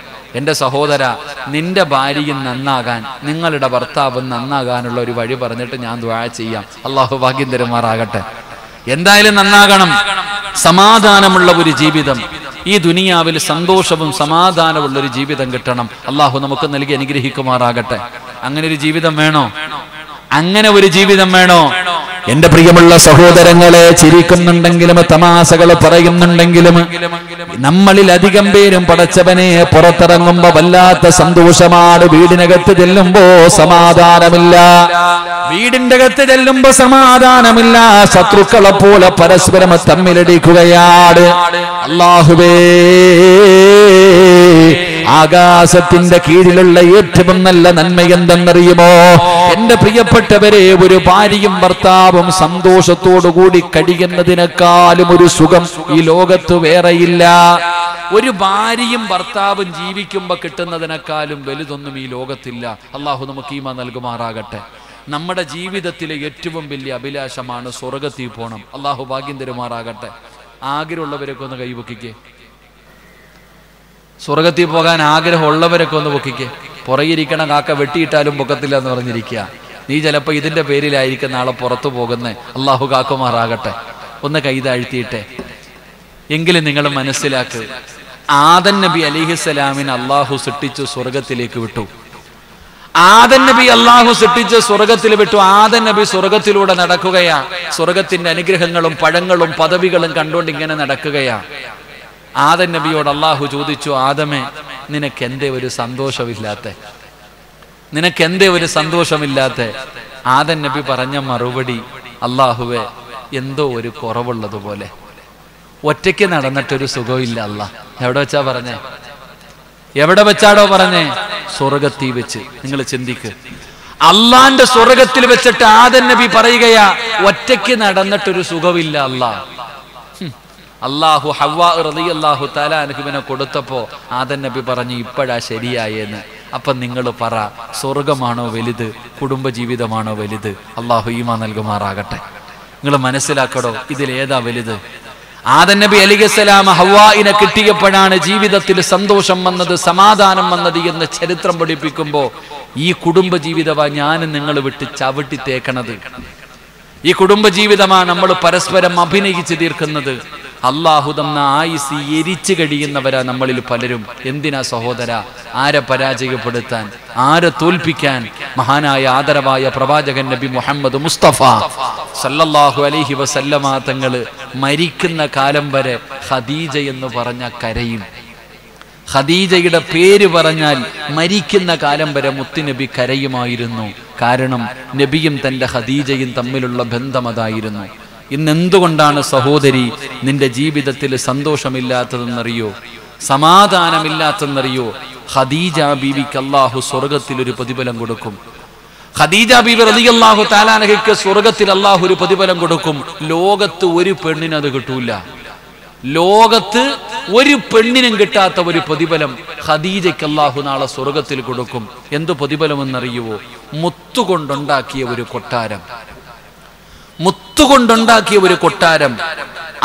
എൻ്റെ സഹോദര, നിന്റെ ഭാര്യയും നന്നാകാൻ നിങ്ങളുടെ ഭർത്താവും നന്നാകാനുള്ള ഒരു വഴി പറഞ്ഞിട്ട് ഞാൻ ദുആ ചെയ്യാം. അള്ളാഹു ഭാഗ്യം തരുമാറാകട്ടെ. എന്തായാലും നന്നാകണം. സമാധാനമുള്ള ഒരു ജീവിതം, ഈ ദുനിയാവിൽ സന്തോഷവും സമാധാനമുള്ള ഒരു ജീവിതം കിട്ടണം. അള്ളാഹു നമുക്ക് നൽകി അനുഗ്രഹിക്കുമാറാകട്ടെ. അങ്ങനെ ഒരു ജീവിതം വേണോ? അങ്ങനെ ഒരു ജീവിതം വേണോ? എന്റെ പ്രിയമുള്ള സഹോദരങ്ങളെ, ചിരിക്കുന്നുണ്ടെങ്കിലും തമാശകൾ പറയുന്നുണ്ടെങ്കിലും നമ്മളിൽ അധികം പേരും പടച്ചവനെ പുറത്തിറങ്ങുമ്പോ വല്ലാത്ത സന്തോഷമാണ്. വീടിനകത്ത് ചെല്ലുമ്പോ സമാധാനമില്ല, വീടിന്റെ അകത്ത് ചെല്ലുമ്പോ സമാധാനമില്ല. ശത്രുക്കളെ പോലെ പരസ്പരം തമ്മിലടിക്കുകയാണ്. അല്ലാഹുവേ, ആകാശത്തിന്റെ കീഴിലുള്ള ഏറ്റവും നല്ല നന്മ എന്തെന്നറിയുമോ? എന്റെ പ്രിയപ്പെട്ടവരെ, ഒരു ഭാര്യയും ഭർത്താവും സന്തോഷത്തോടു കൂടി കഴിയുന്നതിനേക്കാളും ഒരു സുഖം ഈ ലോകത്ത് വേറെയില്ല. ഒരു ഭാര്യയും ഭർത്താവും ജീവിക്കുമ്പോൾ കിട്ടുന്നതിനേക്കാളും വലുതൊന്നും ഈ ലോകത്തില്ല. അള്ളാഹു നമുക്ക് ഈമാൻ നൽകുമാറാകട്ടെ. നമ്മുടെ ജീവിതത്തിലെ ഏറ്റവും വലിയ അഭിലാഷമാണ് സ്വർഗത്തിൽ പോകണം. അള്ളാഹു ഭാഗ്യം തരുമാറാകട്ടെ. ആഗ്രഹമുള്ളവരൊക്കെ ഒന്ന് കൈവക്കിക്കേ. സ്വർഗത്തിൽ പോകാൻ ആഗ്രഹമുള്ളവരൊക്കെ ഒന്ന് പൊക്കിക്കേ. പുറകിരിക്കണ കാക്ക വെട്ടിയിട്ടാലും പൊക്കത്തില്ല എന്ന് പറഞ്ഞിരിക്കുക. നീ ചിലപ്പോൾ ഇതിൻ്റെ പേരിലായിരിക്കും നാളെ പുറത്തു പോകുന്നേ. അള്ളാഹു കാക്കുമാറാകട്ടെ. ഒന്ന് കൈതാഴ്ത്തിയിട്ടെ. എങ്കിലും നിങ്ങൾ മനസ്സിലാക്കുക, ആദൻ നബി അലൈഹിസ്സലാമിന് അള്ളാഹു സൃഷ്ടിച്ചു സ്വർഗത്തിലേക്ക് വിട്ടു. ആദൻ നബി അള്ളാഹു സൃഷ്ടിച്ച് സ്വർഗത്തിൽ വിട്ടു. ആദൻ നബി സ്വർഗത്തിലൂടെ നടക്കുകയാണ്. സ്വർഗത്തിന്റെ അനുഗ്രഹങ്ങളും പഴങ്ങളും പദവികളും കണ്ടുകൊണ്ട് ഇങ്ങനെ നടക്കുകയാണ്. ആദൻ നബിയോട് അള്ളാഹു ചോദിച്ചു, ആദമേ, നിനക്കെന്തേ ഒരു സന്തോഷമില്ലാത്ത? നിനക്കെന്തേ ഒരു സന്തോഷമില്ലാത്ത? ആദൻ നബി പറഞ്ഞ മറുപടി, അള്ളാഹുവേ, എന്തോ ഒരു കുറവുള്ളതുപോലെ. ഒറ്റയ്ക്ക് നടന്നിട്ടൊരു സുഖമില്ല. അള്ളാഹ് എവിടെ വെച്ചാ പറഞ്ഞേ? എവിടെ വെച്ചാടോ പറഞ്ഞേ? സ്വർഗത്തി വെച്ച്. നിങ്ങൾ ചിന്തിക്കുക, അള്ളാന്റെ സ്വർഗത്തിൽ വെച്ചിട്ട് ആദൻ നബി പറയുകയാ, ഒറ്റയ്ക്ക് നടന്നിട്ടൊരു സുഖമില്ല. അള്ളാഹ് അള്ളാഹു ഹവ്വാ റളിയല്ലാഹു തആല അൻഹുവിനെ കൊടുത്തപ്പോ ആദൻ നബി പറഞ്ഞു, ഇപ്പോഴാ ശരിയായെന്ന്. അപ്പം നിങ്ങൾ പറ, സ്വർഗമാണോ വലുത്, കുടുംബജീവിതമാണോ വലുത്? അള്ളാഹു ഈമാൻ നൽകുമാറാകട്ടെ. നിങ്ങൾ മനസ്സിലാക്കടോ, ഇതിലേതാ വലുത്? ആദൻ നബി അലൈഹിസ്സലാം ഹവ്വാഇനെ കിട്ടിയപ്പോഴാണ് ജീവിതത്തിൽ സന്തോഷം വന്നത്, സമാധാനം വന്നത് എന്ന് ചരിത്രം പഠിപ്പിക്കുമ്പോൾ ഈ കുടുംബജീവിതമാ ഞാനും നിങ്ങൾ വിട്ട് ചവിട്ടി തേക്കണത്. ഈ കുടുംബജീവിതമാണ് നമ്മൾ പരസ്പരം അഭിനയിച്ച് തീർക്കുന്നത്. അള്ളാഹു തന്ന ആയുസ് എരിച്ചു കഴിയുന്നവരാ നമ്മളിൽ പലരും. എന്തിനാ സഹോദര, ആരെ പരാജയപ്പെടുത്താൻ, ആരെ തോൽപ്പിക്കാൻ? മഹാനായ ആദരവായ പ്രവാചകൻ നബി മുഹമ്മദ് മുസ്തഫ സല്ലല്ലാഹു അലൈഹി വസല്ലമ തങ്ങള് മരിക്കുന്ന കാലം വരെ ഖദീജ എന്ന് പറഞ്ഞ കരയും. ഖദീജയുടെ പേര് പറഞ്ഞാൽ മരിക്കുന്ന കാലം വരെ മുത്തുനബി കരയുമായിരുന്നു. കാരണം നബിയും തൻ്റെ ഖദീജയും തമ്മിലുള്ള ബന്ധം അതായിരുന്നു. ഇന്നെന്തുകൊണ്ടാണ് സഹോദരി നിന്റെ ജീവിതത്തിൽ സന്തോഷമില്ലാത്തതെന്നറിയോ, സമാധാനമില്ലാത്തതെന്നറിയോ? ഖദീജ ബീവിക്ക് അള്ളാഹു സ്വർഗത്തിൽ ഒരു പ്രതിഫലം കൊടുക്കും. ഖദീജ ബീവി റളിയല്ലാഹു തആല അൻഹയ്ക്ക് സ്വർഗത്തിൽ അള്ളാഹു ഒരു പ്രതിഫലം കൊടുക്കും. ലോകത്ത് ഒരു പെണ്ണിന് അത് കിട്ടൂല. ലോകത്ത് ഒരു പെണ്ണിനും കിട്ടാത്ത ഒരു പ്രതിഫലം ഖദീജയ്ക്ക് അള്ളാഹു നാളെ സ്വർഗത്തിൽ കൊടുക്കും. എന്ത് പ്രതിഫലമെന്നറിയുവോ? മുത്തുകൊണ്ടുണ്ടാക്കിയ ഒരു കൊട്ടാരം. മുത്തുകൊണ്ടുണ്ടാക്കിയ ഒരു കൊട്ടാരം,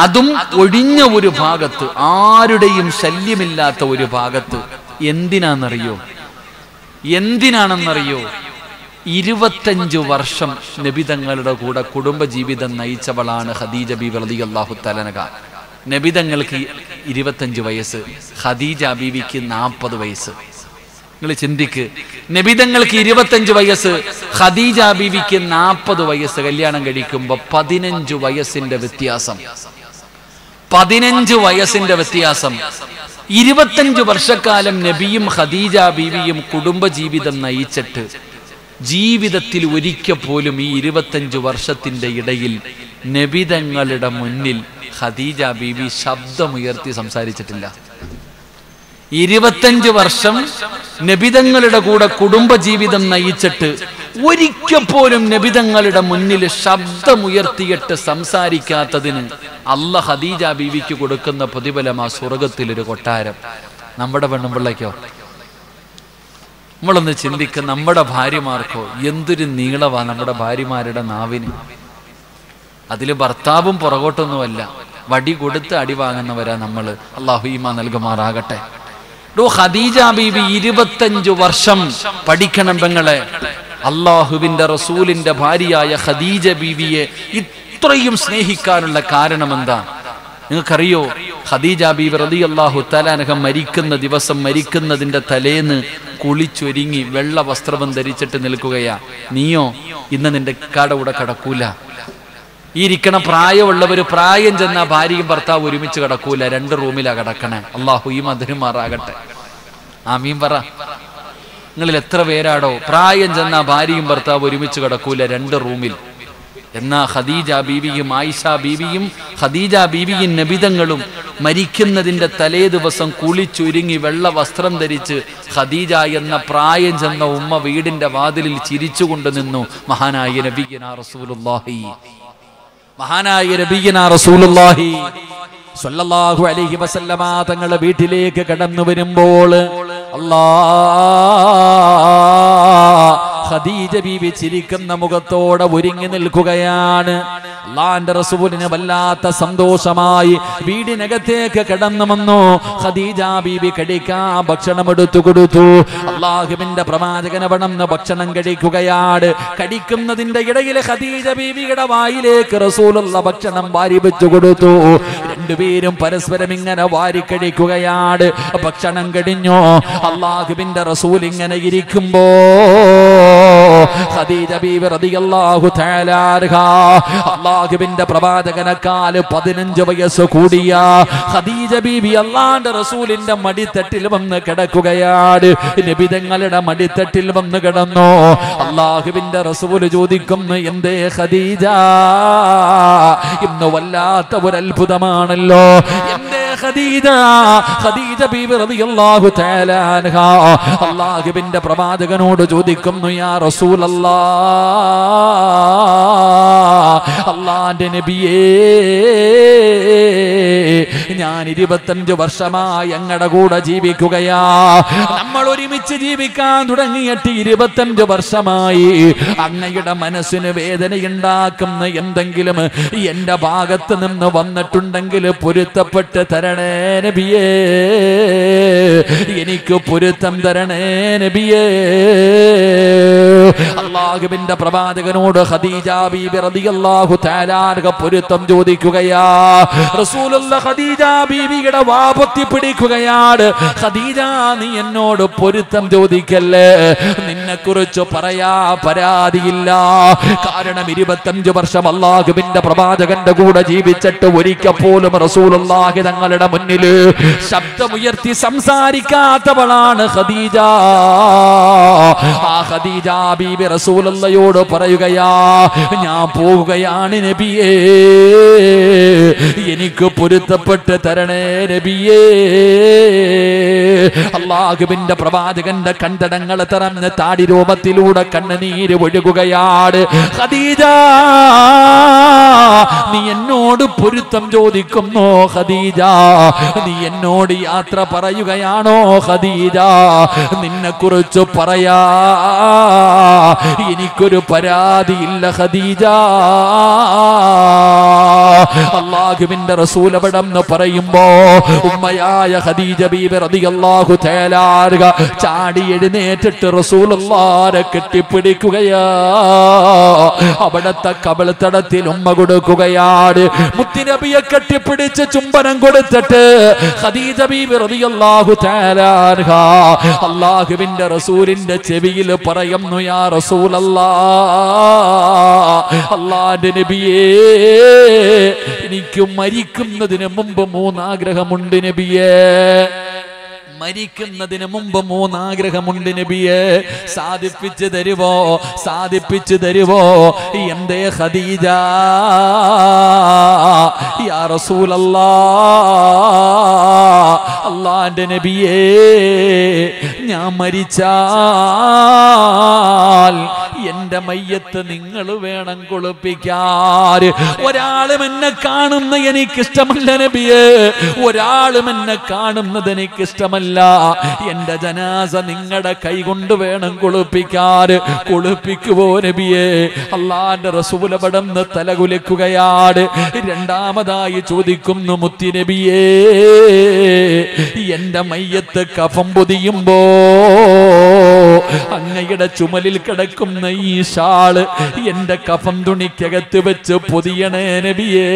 അതും ഒഴിഞ്ഞ ഒരു ഭാഗത്ത്, ആരുടെയും ശല്യമില്ലാത്ത ഒരു ഭാഗത്ത്. എന്തിനാണെന്നറിയോ? എന്തിനാണെന്നറിയോ? 25 വർഷം നബിതങ്ങളുടെ കൂടെ കുടുംബജീവിതം നയിച്ചവളാണ് ഖദീജ ബീവി റളിയല്ലാഹു തആല. നബിതങ്ങൾക്ക് 25 വയസ്സ്, ഖദീജ ബീവിക്ക് 40 വയസ്സ്. നിങ്ങൾ ചിന്തിക്ക്, നബിതങ്ങൾക്ക് 25 വയസ്സ്, ഖദീജ ബീവിക്ക് 40 വയസ്സ്. കല്യാണം കഴിക്കുമ്പോ 15 വയസ്സിന്റെ വ്യത്യാസം. 15 വയസ്സിന്റെ വ്യത്യാസം. 25 വർഷക്കാലം നബിയും ഖദീജ ബീവിയും കുടുംബജീവിതം നയിച്ചിട്ട് ജീവിതത്തിൽ ഒരിക്കൽ പോലും ഈ 25 വർഷത്തിന്റെ ഇടയിൽ നബിതങ്ങളുടെ മുന്നിൽ ഖദീജ ബീവി ശബ്ദമുയർത്തി സംസാരിച്ചിട്ടില്ല. 25 വർഷം നബിതങ്ങളുടെ കൂടെ കുടുംബജീവിതം നയിച്ചിട്ട് ഒരിക്കൽ പോലും നബിതങ്ങളുടെ മുന്നിൽ ശബ്ദമുയർത്തിയിട്ട് സംസാരിക്കാത്തതിന് അള്ളാഹു ഖദീജ ബീവിക്ക് കൊടുക്കുന്ന പ്രതിഫലമാ സ്വർഗത്തിലൊരു കൊട്ടാരം. നമ്മുടെ പെണ്ണുമ്പിള്ളയ്ക്കോ? നമ്മളൊന്ന് ചിന്തിക്കുക, നമ്മുടെ ഭാര്യമാർക്കോ? എന്തൊരു നീളവാ നമ്മുടെ ഭാര്യമാരുടെ നാവിന്. അതിൽ ഭർത്താവും പുറകോട്ടൊന്നുമല്ല. വടി കൊടുത്ത് അടി വാങ്ങുന്നവരാ നമ്മള്. അല്ലാഹു ഈമാൻ നൽകുമാറാകട്ടെ. ഖദീജ ബീവി 25 വർഷം പഠിക്കണം പെങ്ങളെ. അള്ളാഹുവിന്റെ റസൂലിന്റെ ഭാര്യയായ ഖദീജ ബീവിയെ ഇത്രയും സ്നേഹിക്കാനുള്ള കാരണം എന്താ നിങ്ങൾക്കറിയോ? ഖദീജ ബീവി റളിയല്ലാഹു തആല അൻഹ മരിക്കുന്ന ദിവസം, മരിക്കുന്നതിന്റെ തലേന്ന് കുളിച്ചൊരുങ്ങി വെള്ള വസ്ത്രം ധരിച്ചിട്ട് നിൽക്കുകയാ. നീയോ ഇന്ന് നിന്റെ ഇക്കാടെ കൂടെ കിടക്കൂല. ഈ ഇരിക്കണ പ്രായമുള്ളവർ, പ്രായം ചെന്ന ഭാര്യയും ഭർത്താവ് ഒരുമിച്ച് കിടക്കൂല. 2 റൂമിലാ കിടക്കണേ. അള്ളാഹു ഈ മധുരമാറാകട്ടെ. ആമീൻ പറ. നിങ്ങളിൽ എത്ര പേരാടോ പ്രായം ചെന്ന ഭാര്യയും ഭർത്താവ് ഒരുമിച്ച് കിടക്കൂല 2 റൂമിൽ? എന്നാ ഖദീജ ബീവിയും ആയിഷ ബീവിയും ഖദീജ ബീവിയും നബിതങ്ങളും മരിക്കുന്നതിന്റെ തലേ ദിവസം കുളിച്ചുരുങ്ങി വെള്ള വസ്ത്രം ധരിച്ച് ഖദീജ എന്ന പ്രായം ചെന്ന ഉമ്മ വീടിന്റെ വാതിലിൽ ചിരിച്ചുകൊണ്ട് നിന്നു. മഹാനായ നബിയനാ റസൂലുള്ളാഹി സ്വല്ലല്ലാഹു അലൈഹി വസല്ലമ തങ്ങളുടെ വീട്ടിലേക്ക് കടന്നു വരുമ്പോൾ അല്ലാഹ് ഖദീജ ബീവി ചിരിക്കുന്ന മുഖത്തോടെ ഒരുങ്ങി നിൽക്കുകയാണ്. അല്ലാഹുവിന്റെ റസൂലിന് വല്ലാത്ത സന്തോഷമായി. വീടിനകത്തേക്ക് കടന്നു വന്നു. ഖദീജ ബീവി കഴിക്കാൻ ഭക്ഷണം എടുത്തു കൊടുത്തു. അല്ലാഹുവിന്റെ പ്രവാചകനവണന്ന് ഭക്ഷണം കഴിക്കുകയാണ്. കഴിക്കുന്നതിന്റെ ഇടയിൽ ഖദീജ ബീവിയുടെ വായിലേക്ക് റസൂലുള്ള ഭക്ഷണം വാരി വെച്ചു കൊടുത്തു. രണ്ടുപേരും പരസ്പരം ഇങ്ങനെ വാരി കഴിക്കുകയാണ്. ഭക്ഷണം കഴിഞ്ഞു. അല്ലാഹുവിന്റെ റസൂൽ ഇങ്ങനെ ഇരിക്കുമ്പോ ഖദീജ ബീവി റളിയല്ലാഹു തആല അൻഹാ അല്ലാഹുവിന്റെ പ്രവാചകനേക്കാൾ 15 വയസ്സ് കൂടിയ ഖദീജ ബീവി അല്ലാഹുവിന്റെ റസൂലിന്റെ മടിത്തട്ടിൽ വന്ന് കിടക്കുകയാണ്. നബി തങ്ങളുടെ മടിത്തട്ടിൽ വന്ന് കിടന്നു. അല്ലാഹുവിന്റെ റസൂൽ ചോദിക്കുന്നു, എന്തേ ഖദീജ, ഇന്ന് വല്ലാത്ത ഒരു അത്ഭുതമാണല്ലോ. എന്തേ ഖദീജ? ഖദീജ ബീവി റളിയല്ലാഹു തആല അൻഹാ അല്ലാഹുവിന്റെ പ്രവാചകനോട് ചോദിക്കുന്നു, യാ അല്ലാഹുവിന്റെ നബിയേ, ഞാൻ 25 വർഷമായി അങ്ങടെ കൂടെ ജീവിക്കുകയാ. നമ്മൾ ഒരുമിച്ച് ജീവിക്കാൻ തുടങ്ങിയിട്ട് 25 വർഷമായി. അങ്ങയുടെ മനസ്സിന് വേദനയുണ്ടാക്കുന്ന എന്തെങ്കിലും എന്റെ ഭാഗത്ത് നിന്ന് വന്നിട്ടുണ്ടെങ്കിൽ പൊരുത്തപ്പെട്ട് തരണേ നബിയേ, എനിക്ക് പൊരുത്തം തരണേ നബിയേ. അല്ലാഹുവിന്റെ പ്രവാചകനോട് ഖദീജ ബീബി റളിയല്ലാഹു തആല അൻഹ പൊരുത്തം ചോദിക്കുകയാ. റസൂലുള്ള ഖദീജ ബീബിയുടെ വാ പൊത്തി പിടിക്കുകയാണ്. ഖദീജ, നീ എന്നോട് പൊരുത്തം ചോദിക്കല്ലേ, നിന്നെക്കുറിച്ച് പറയാ പരാതിയില്ല. കാരണം 25 വർഷം അല്ലാഹുവിന്റെ പ്രവാചകന്റെ കൂടെ ജീവിച്ചിട്ട് ഒരിക്കൽ പോലും റസൂലുള്ളാഹി തങ്ങളുടെ മുന്നിൽ ശബ്ദമുയർത്തി സംസാരിക്കാത്തവളാണ് ഖദീജ. ആ ഖദീജ ബീബി റസൂലുള്ളയോട് പറയുകയാ, ഞാൻ പോവുകയാണ് നബിയേ, എനിക്ക് പൊരുത്തപ്പെട്ട് തരണേ നബിയേ. അല്ലാഹുവിന്റെ പ്രവാചകന്റെ കണ്ടടങ്ങൾ തറഞ്ഞ താടി രൂപത്തിലൂടെ കണ്ണുനീര് ഒഴുകുകയാണ്. ഖദീജ, നീ എന്നോട് പൊരുത്തം ചോദിക്കുന്നോ ഖദീജ? നീ എന്നോട് യാത്ര പറയുകയാണോ ഖദീജ? നിന്നെക്കുറിച്ച് പറയാ എനിക്കൊരു പരാതിയില്ല ഖദീജ. അല്ലാഹുവിന്റെ റസൂൽ അവിടെന്ന് പറയുമ്പോ ഉമ്മയായ ഖദീജ ബീബി റളിയല്ലാഹു തആല അൻഹാ ചാടി എഴുന്നേറ്റിട്ട് റസൂലുള്ളാഹിയെ കെട്ടിപ്പിടിക്കുകയാ. അവിടത്തെ കബളത്തടത്തിൽ ഉമ്മ കൊടുക്കുകയാണ്. മുത്തുനബിയെ കെട്ടിപ്പിടിച്ച് ചുംബനം കൊടുത്തിട്ട് ഖദീജ ബീബി റളിയല്ലാഹു തആല അൻഹാ അല്ലാഹുവിന്റെ റസൂലിന്റെ ചെവിയിൽ പറയുന്നു, യാ റസൂലല്ലാഹ്, അല്ലാഹുവിന്റെ നബിയേ, എനിക്ക് മരിക്കുന്നതിന് മുമ്പ് 3 ആഗ്രഹമുണ്ട് നബിയേ. മരിക്കുന്നതിന് മുമ്പ് 3 ആഗ്രഹമുണ്ട് നബിയെ, സാധിപ്പിച്ചു തരുവോ, സാധിപ്പിച്ചു തരുവോ? എന്തേ ഖദീജ? യാ റസൂലല്ലാഹ്, അല്ലാഹുവിന്റെ നബിയേ, ഞാൻ മരിച്ചാൽ എന്റെ മയ്യത്ത് നിങ്ങൾ വേണം കുളിപ്പിക്കാൻ. ഒരാളും എന്നെ കാണുന്ന എനിക്കിഷ്ടമല്ല നബിയെ, ഒരാളും എന്നെ കാണുന്നത് എനിക്കിഷ്ടമല്ല. എന്റെ ജനാസ നിങ്ങളുടെ കൈകൊണ്ട് വേണം കുളിപ്പിക്കാൻ. കുളിപ്പിക്കുവോ നബിയെ? അല്ലാഹുവിന്റെ റസൂൽ അവിടുന്ന് തലകുലക്കുകയാണ്. രണ്ടാമതായി ചോദിക്കുന്നു, മുത്തി നബിയേ, എന്റെ മയ്യത്ത് കഫം പൊതിയുമ്പോ അങ്ങയുടെ ചുമലിൽ കിടക്കുന്ന ഈ ഷാള് എന്റെ കഫം തുണിക്കകത്ത് വെച്ച് പൊതിയണേ നബിയേ,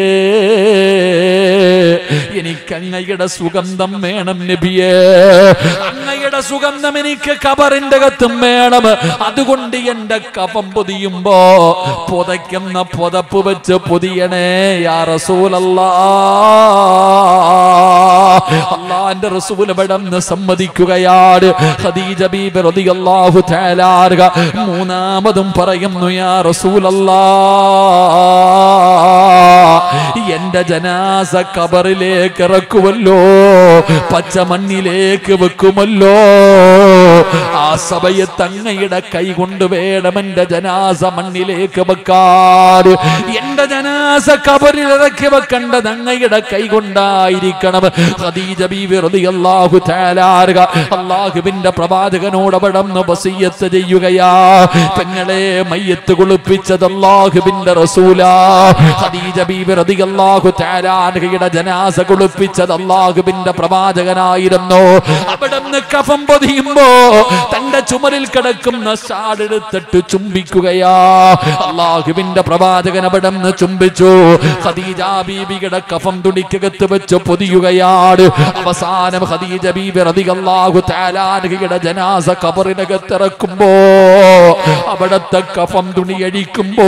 എനിക്ക് അങ്ങയുടെ സുഗന്ധം വേണം നബിയേ, അങ്ങയുടെ സുഗന്ധം എനിക്ക് കബറിന്റെ അകത്തും വേണം. അതുകൊണ്ട് എന്റെ കഫം പൊതിയുമ്പോ പുതയ്ക്കുന്ന പുതപ്പ് വെച്ച് പൊതിയണേ യാ റസൂലല്ലാഹ്. അല്ലാഹുവിന്റെ റസൂൽ അവിടുന്ന് സമ്മതിക്കുകയാണ്. ഖദീജ ബീബി റളിയല്ലാഹു തആല അൻഹാ മൂന്നാമതും പറയുന്നു, യാ റസൂലല്ലാഹ്, എന്റെ ജനാസ ഖബറിലേക്ക് ഇറക്കുമല്ലോ, പച്ചമണ്ണിലേക്ക് വെക്കുമല്ലോ. ആ സമയത്ത് അങ്ങയുടെ കൈ കൊണ്ട് വേണം എന്റെ ജനാസ മണ്ണിലേക്ക് വെക്കാൻ. എന്റെ ജനാസ ഖബറിൽ ഇറക്കി വെക്കേണ്ടത് അങ്ങയുടെ കൈ കൊണ്ടായിരിക്കണം. ഖദീജ ബീവി റളിയല്ലാഹു തആല അല്ലാഹുവിന്റെ പ്രവാചകനോട് അവിടെന്ന് വസിയത്ത് ചെയ്യുകയാ, പെങ്ങളെ മയ്യത്ത് കുളിപ്പിച്ചത് അല്ലാഹുവിന്റെ റസൂലാ. ഖദീജ ബീവി റളിയല്ലാഹു തആല അങ്ങയുടെ ജനാസ കുളിപ്പിച്ചത് അല്ലാഹുവിന്റെ പ്രവാചകനായിരുന്നു. അവിടെന്ന് കഫം പൊതിയുമ്പോ തന്റെ ചുമരിൽ കിടക്കുന്ന ഷാടെടുത്തിട്ട് ചുംബിക്കുകയാ. അല്ലാഹുവിന്റെ പ്രവാചകൻ അവിടെന്ന് ചുംബിച്ചു. ഖദീജ ബീബിയുടെ കഫം തുണിക്കകത്ത് വെച്ച് പൊതിയുകയാണ്. അവസാനം ഖദീജ ബീബി റളിയല്ലാഹു തആല അൻഹയുടെ ജനാസ ഖബറിനകത്ത് ഇറക്കുമ്പോ അവിടത്തെ കഫം തുണി അഴിക്കുമ്പോ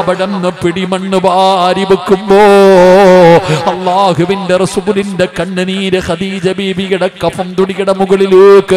അവിടെന്ന് പിടിമണ്ണ് വാരി വെക്കുമ്പോ അല്ലാഹുവിന്റെ റസൂലിന്റെ കണ്ണുനീര് ഖദീജ ബീബിയുടെ കഫം തുണിയുടെ മുകളിലേക്ക്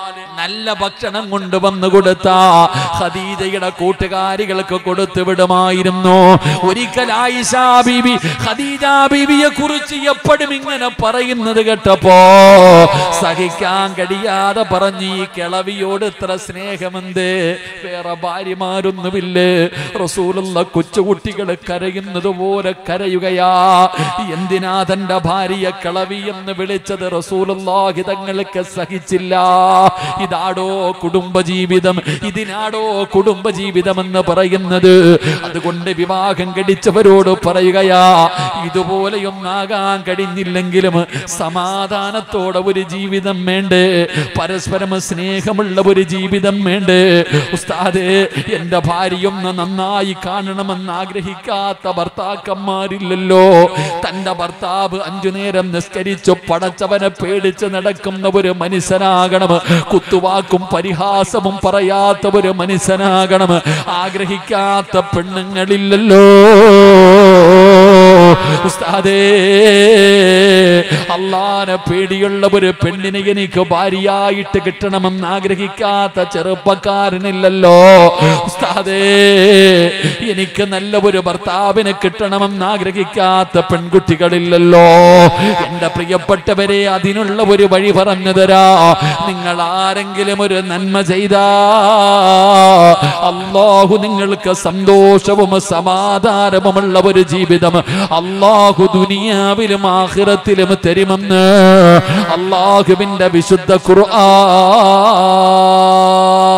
നല്ല ഭക്ഷണം കൊണ്ടുവന്നു കൊടുത്ത ഖദീജയുടെ കൂട്ടുകാരികൾക്ക് കൊടുത്തു വിടുമായിരുന്നു. ഒരിക്കൽ ആയിഷ ബീബി ഖദീജ ബീബിയെ കുറിച്ച് എപ്പോഴും ഇങ്ങനെ പറയുന്നത് കേട്ടപ്പോ സഹിക്കാൻ കഴിയാതെ പറഞ്ഞു, ഈ കിളവിയോട് ഇത്ര സ്നേഹമെന്തേ, വേറെ ഭാര്യമാരൊന്നുമില്ലേ? റസൂലുള്ള കൊച്ചുകുട്ടികൾ കരയുന്നത് പോലെ കരയുകയാ. എന്തിനാ തന്റെ ഭാര്യ കിളവി എന്ന് വിളിച്ചത്? റസൂലുള്ളാഹി തങ്ങൾക്ക് സഹിച്ചില്ല. ഇതാടോ കുടുംബജീവിതം, ഇതിനാടോ കുടുംബജീവിതം എന്ന് പറയുന്നത്. അതുകൊണ്ട് വിവാഹം കഴിച്ചവരോട് പറയുകയാ, ഇതുപോലെയൊന്നാകാൻ കഴിഞ്ഞില്ലെങ്കിലും സമാധാനത്തോടെ ഒരു ജീവിതം വേണ്ടേ, പരസ്പരം സ്നേഹമുള്ള ഒരു ജീവിതം വേണ്ടേ? ഉസ്താദേ, എൻ്റെ ഭാര്യയൊന്ന് നന്നായി കാണണമെന്ന് ആഗ്രഹിക്കാത്ത ഭർത്താക്കന്മാരില്ലല്ലോ. തൻ്റെ ഭർത്താവ് 5 നേരം നിസ്കരിച്ചു പടച്ചവനെ പേടിച്ച് നടക്കുന്ന ഒരു മനുഷ്യനാകണം. കുത്തുവാക്കും പരിഹാസവും പറയാത്ത ഒരു മനുഷ്യനാകണം. ആഗ്രഹിക്കാത്ത പെണ്ണുങ്ങളില്ലല്ലോ. ഉസ്താദേ, അല്ലാഹുവിനെ പേടിയുള്ള ഒരു പെണ്ണിനെ എനിക്ക് ഭാര്യയായിട്ട് കിട്ടണമെന്ന് ആഗ്രഹിക്കാത്ത ചെറുപ്പക്കാരനില്ലല്ലോ. ഉസ്താദേ, എനിക്ക് നല്ല ഒരു ഭർത്താവിനെ കിട്ടണമെന്ന് ആഗ്രഹിക്കാത്ത പെൺകുട്ടികളില്ലല്ലോ. എൻ്റെ പ്രിയപ്പെട്ടവരെ, അതിനുള്ള ഒരു വഴി പറഞ്ഞു തരാ. നിങ്ങൾ ആരെങ്കിലും ഒരു നന്മ ചെയ്താ അല്ലാഹു നിങ്ങൾക്ക് സന്തോഷവും സമാധാനവുമുള്ള ഒരു ജീവിതം അല്ലാഹു ദുനിയാവിലും ആഖിറത്തിലും തരുമെന്ന് അല്ലാഹുവിൻ്റെ വിശുദ്ധ ഖുർആൻ